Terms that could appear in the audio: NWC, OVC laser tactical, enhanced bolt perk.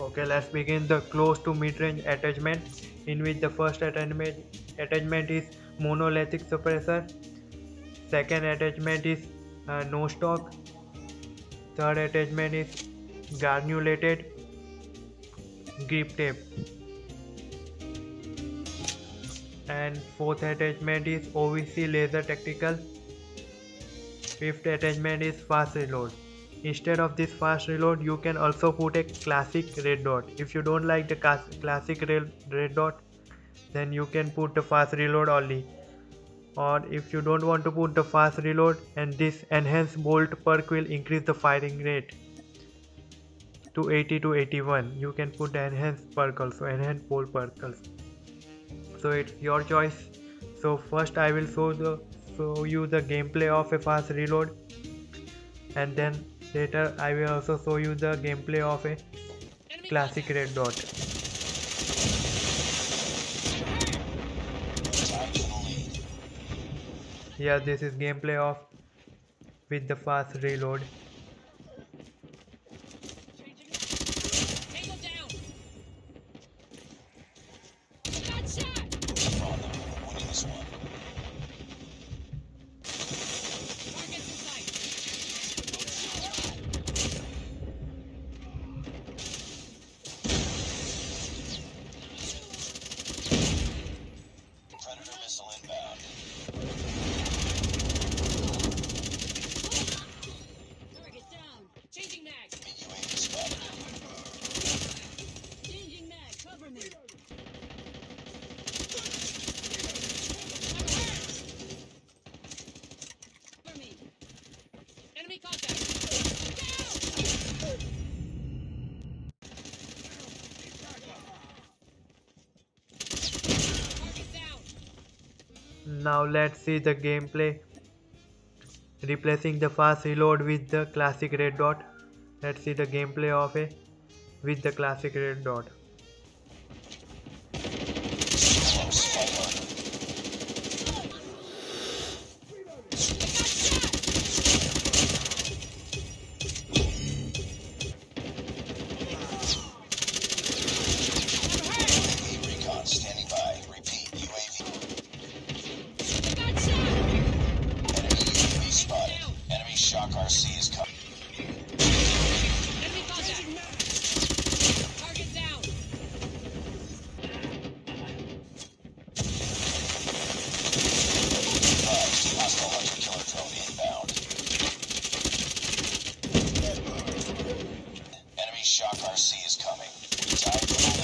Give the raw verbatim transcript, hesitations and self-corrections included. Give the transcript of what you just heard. Okay, let's begin the close to mid-range attachment, in which the first attachment attachment is monolithic suppressor, second attachment is uh, no stock, third attachment is granulated grip tape, and fourth attachment is O V C laser tactical. Fifth attachment is fast reload. Instead of this fast reload, you can also put a classic red dot. If you don't like the classic red dot, then you can put the fast reload only. Or if you don't want to put the fast reload, and this enhanced bolt perk will increase the firing rate to eighty to eighty-one. You can put the enhanced perk also, enhanced bolt perk also. So it's your choice. So first I will show the show you the gameplay of a fast reload, and then later I will also show you the gameplay of a classic red dot. Yeah, this is gameplay of with the fast reload. Now let's see the gameplay replacing the fast reload with the classic red dot. Let's see the gameplay of a with the classic red dot. Shock R C is coming.